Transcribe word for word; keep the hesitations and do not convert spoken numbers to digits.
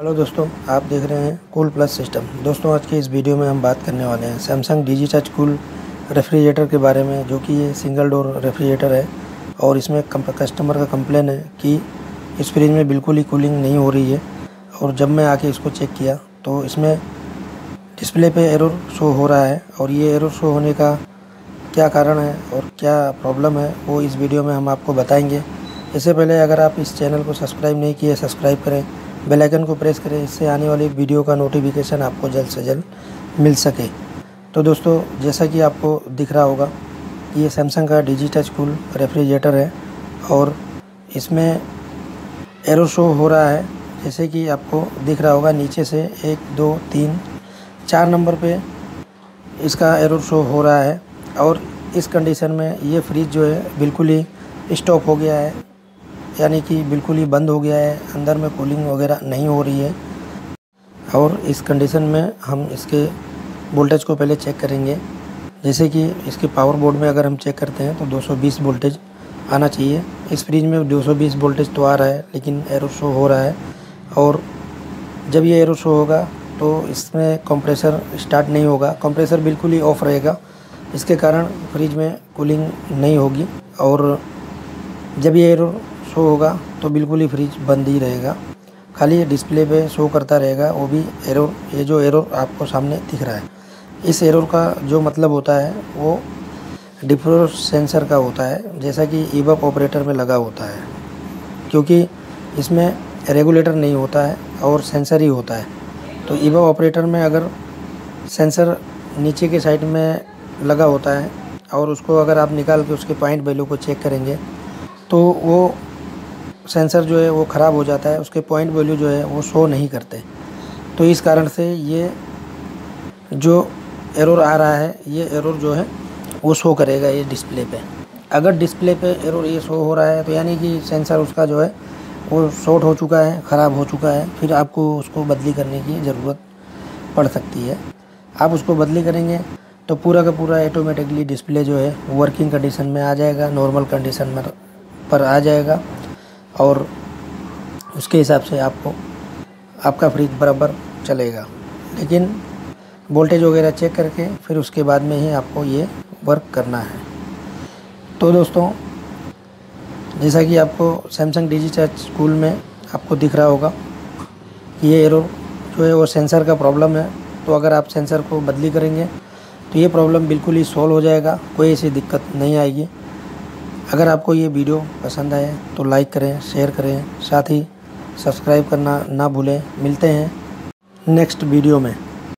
Hello दोस्तों, आप देख रहे हैं कूल प्लस सिस्टम। दोस्तों, आज के इस वीडियो में हम बात करने वाले हैं Samsung digi touch cool refrigerator के बारे में, जो कि ये सिंगल डोर रेफ्रिजरेटर है। और इसमें कस्टमर का कंप्लेन है कि इस फ्रिज में बिल्कुल ही कूलिंग नहीं हो रही है। और जब मैं आके इसको चेक किया तो इसमें डिस्प्ले पे एरर शो हो रहा है। और ये एरर शो होने का क्या कारण है और क्या प्रॉब्लम है, वो इस वीडियो में हम आपको बताएँगे। इससे पहले अगर आप इस चैनल को सब्सक्राइब नहीं किए, सब्सक्राइब करें, बेल आइकन को प्रेस करें, इससे आने वाली वीडियो का नोटिफिकेशन आपको जल्द से जल्द मिल सके। तो दोस्तों, जैसा कि आपको दिख रहा होगा कि ये सैमसंग का डिजी टच कूल रेफ्रिजरेटर है और इसमें एरो शो हो रहा है। जैसे कि आपको दिख रहा होगा, नीचे से एक दो तीन चार नंबर पे इसका एरो शो हो रहा है। और इस कंडीशन में ये फ्रिज जो है बिल्कुल ही स्टॉप हो गया है, यानी कि बिल्कुल ही बंद हो गया है, अंदर में कूलिंग वगैरह नहीं हो रही है। और इस कंडीशन में हम इसके वोल्टेज को पहले चेक करेंगे। जैसे कि इसके पावर बोर्ड में अगर हम चेक करते हैं तो दो सौ बीस वोल्टेज आना चाहिए। इस फ्रिज में दो सौ बीस वोल्टेज तो आ रहा है, लेकिन एरो शो हो रहा है। और जब ये एरो शो होगा तो इसमें कंप्रेसर स्टार्ट नहीं होगा, कंप्रेसर बिल्कुल ही ऑफ रहेगा। इसके कारण फ्रिज में कूलिंग नहीं होगी। और जब ये एरो शो होगा तो बिल्कुल ही फ्रिज बंद ही रहेगा, खाली डिस्प्ले पे शो करता रहेगा, वो भी एरर। ये जो एरर आपको सामने दिख रहा है, इस एरर का जो मतलब होता है वो डिफ्रोस्ट सेंसर का होता है, जैसा कि ईबक ऑपरेटर में लगा होता है, क्योंकि इसमें रेगुलेटर नहीं होता है और सेंसर ही होता है। तो ईबक ऑपरेटर में अगर सेंसर नीचे के साइड में लगा होता है और उसको अगर आप निकाल के उसके पॉइंट वैल्यू को चेक करेंगे तो वो सेंसर जो है वो ख़राब हो जाता है, उसके पॉइंट वैल्यू जो है वो शो नहीं करते। तो इस कारण से ये जो एरर आ रहा है, ये एरर जो है वो शो करेगा ये डिस्प्ले पे। अगर डिस्प्ले पे एरर ये शो हो रहा है तो यानी कि सेंसर उसका जो है वो शॉर्ट हो चुका है, ख़राब हो चुका है। फिर आपको उसको बदली करने की ज़रूरत पड़ सकती है। आप उसको बदली करेंगे तो पूरा का पूरा ऑटोमेटिकली डिस्प्ले जो है वर्किंग कंडीशन में आ जाएगा, नॉर्मल कंडीशन पर आ जाएगा। और उसके हिसाब से आपको आपका फ्रिज बराबर चलेगा। लेकिन वोल्टेज वगैरह चेक करके फिर उसके बाद में ही आपको ये वर्क करना है। तो दोस्तों, जैसा कि आपको सैमसंग डिजी टच कूल में आपको दिख रहा होगा कि ये एरर जो है वो सेंसर का प्रॉब्लम है। तो अगर आप सेंसर को बदली करेंगे तो ये प्रॉब्लम बिल्कुल ही सॉल्व हो जाएगा, कोई ऐसी दिक्कत नहीं आएगी। अगर आपको ये वीडियो पसंद आए तो लाइक करें, शेयर करें, साथ ही सब्सक्राइब करना ना भूलें। मिलते हैं नेक्स्ट वीडियो में।